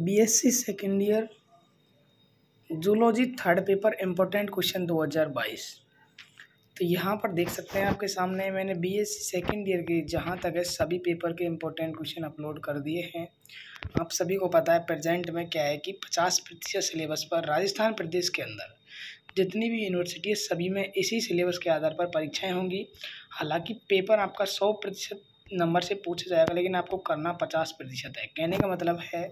BSc second year zoology third paper important question 2022। तो यहाँ पर देख सकते हैं आपके सामने मैंने बीएससी सेकेंड ईयर के जहाँ तक है सभी पेपर के इम्पोर्टेंट क्वेश्चन अपलोड कर दिए हैं। आप सभी को पता है प्रेजेंट में क्या है कि 50% सिलेबस पर राजस्थान प्रदेश के अंदर जितनी भी यूनिवर्सिटी है सभी में इसी सिलेबस के आधार पर परीक्षाएँ होंगी। हालाँकि पेपर आपका 100% नंबर से पूछा जाएगा, लेकिन आपको करना 50% है। कहने का मतलब है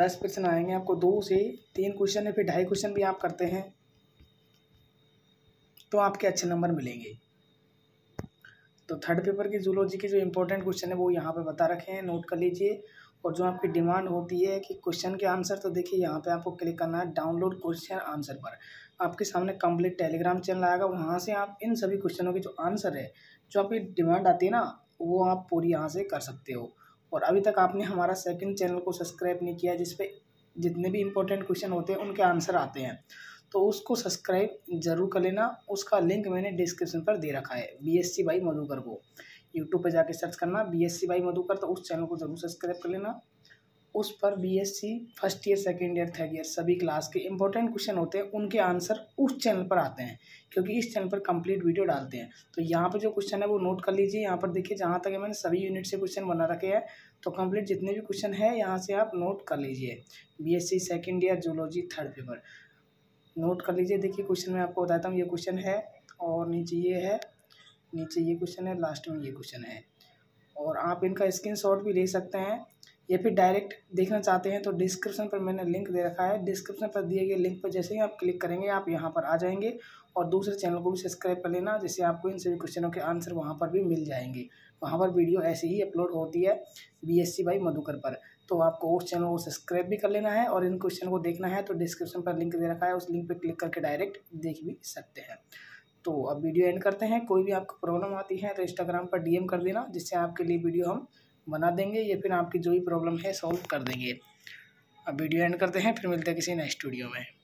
10 क्वेश्चन आएंगे, आपको 2 से 3 क्वेश्चन है, फिर 2.5 क्वेश्चन भी आप करते हैं तो आपके अच्छे नंबर मिलेंगे। तो थर्ड पेपर की जूलॉजी के जो इम्पोर्टेंट क्वेश्चन है वो यहाँ पे बता रखे हैं, नोट कर लीजिए। और जो आपकी डिमांड होती है कि क्वेश्चन के आंसर, तो देखिए यहाँ पे आपको क्लिक करना है डाउनलोड क्वेश्चन आंसर पर। आपके सामने कंप्लीट टेलीग्राम चैनल आएगा, वहाँ से आप इन सभी क्वेश्चनों के जो आंसर है, जो आपकी डिमांड आती है ना, वो आप पूरी यहाँ से कर सकते हो। और अभी तक आपने हमारा सेकंड चैनल को सब्सक्राइब नहीं किया, जिसपे जितने भी इम्पोर्टेंट क्वेश्चन होते हैं उनके आंसर आते हैं, तो उसको सब्सक्राइब जरूर कर लेना। उसका लिंक मैंने डिस्क्रिप्शन पर दे रखा है। बीएससी बाई मधुकर को यूट्यूब पर जाके सर्च करना, बीएससी बाई मधुकर, तो उस चैनल को ज़रूर सब्सक्राइब कर लेना। उस पर BSc first year second year third year सभी क्लास के इम्पोर्टेंट क्वेश्चन होते हैं, उनके आंसर उस चैनल पर आते हैं, क्योंकि इस चैनल पर कंप्लीट वीडियो डालते हैं। तो यहाँ पर जो क्वेश्चन है वो नोट कर लीजिए। यहाँ पर देखिए जहाँ तक मैंने सभी यूनिट से क्वेश्चन बना रखे हैं, तो कंप्लीट जितने भी क्वेश्चन है यहाँ से आप नोट कर लीजिए। BSc second year zoology third paper note कर लीजिए। देखिए क्वेश्चन मैं आपको बताता हूँ, ये क्वेश्चन है और नीचे ये है, नीचे ये क्वेश्चन है, लास्ट में ये क्वेश्चन है। और आप इनका स्क्रीनशॉट भी ले सकते हैं, या फिर डायरेक्ट देखना चाहते हैं तो डिस्क्रिप्शन पर मैंने लिंक दे रखा है। डिस्क्रिप्शन पर दिए गए लिंक पर जैसे ही आप क्लिक करेंगे आप यहाँ पर आ जाएंगे। और दूसरे चैनल को भी सब्सक्राइब कर लेना, जिससे आपको इन सभी क्वेश्चनों के आंसर वहाँ पर भी मिल जाएंगे। वहाँ पर वीडियो ऐसे ही अपलोड होती है बीएससी बाई मधुकर पर, तो आपको उस चैनल को सब्सक्राइब भी कर लेना है। और इन क्वेश्चन को देखना है तो डिस्क्रिप्शन पर लिंक दे रखा है, उस लिंक पर क्लिक करके डायरेक्ट देख भी सकते हैं। तो अब वीडियो एंड करते हैं। कोई भी आपको प्रॉब्लम आती है तो इंस्टाग्राम पर DM कर देना, जिससे आपके लिए वीडियो हम बना देंगे, या फिर आपकी जो भी प्रॉब्लम है सॉल्व कर देंगे। अब वीडियो एंड करते हैं, फिर मिलते हैं किसी नेक्स्ट वीडियो में।